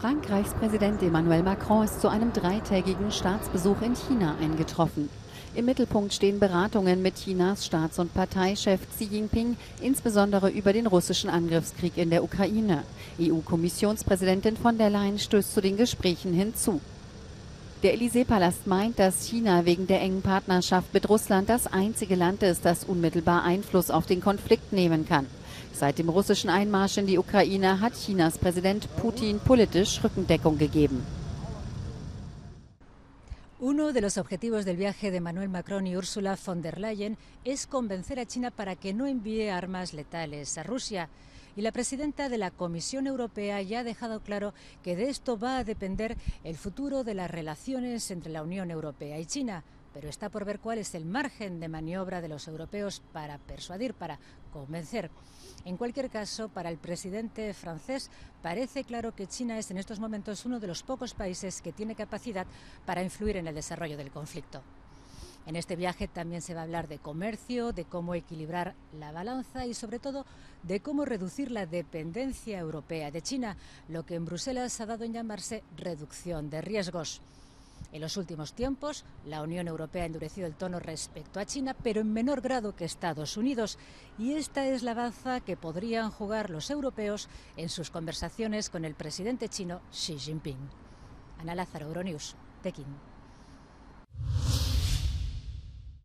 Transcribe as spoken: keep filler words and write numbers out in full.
Frankreichs Präsident Emmanuel Macron ist zu einem dreitägigen Staatsbesuch in China eingetroffen. Im Mittelpunkt stehen Beratungen mit Chinas Staats- und Parteichef Xi Jinping, insbesondere über den russischen Angriffskrieg in der Ukraine. E U-Kommissionspräsidentin von der Leyen stößt zu den Gesprächen hinzu. Der Élysée-Palast meint, dass China wegen der engen Partnerschaft mit Russland das einzige Land ist, das unmittelbar Einfluss auf den Konflikt nehmen kann. Seit dem russischen Einmarsch in die Ukraine hat Chinas Präsident Putin politisch Rückendeckung gegeben. Uno de los objetivos del viaje de Manuel Macron y Ursula von der Leyen es convencer a China para que no envíe armas letales a Rusia. Y la presidenta de la Comisión Europea ya ha dejado claro que de esto va a depender el futuro de las relaciones entre la Unión Europea y China. Pero está por ver cuál es el margen de maniobra de los europeos para persuadir, para convencer. En cualquier caso, para el presidente francés parece claro que China es en estos momentos uno de los pocos países que tiene capacidad para influir en el desarrollo del conflicto. En este viaje también se va a hablar de comercio, de cómo equilibrar la balanza y sobre todo de cómo reducir la dependencia europea de China, lo que en Bruselas ha dado en llamarse reducción de riesgos. En los últimos tiempos, la Unión Europea ha endurecido el tono respecto a China, pero en menor grado que Estados Unidos. Y esta es la baza que podrían jugar los europeos en sus conversaciones con el presidente chino Xi Jinping. Ana Lázaro, Euronews, Pekín.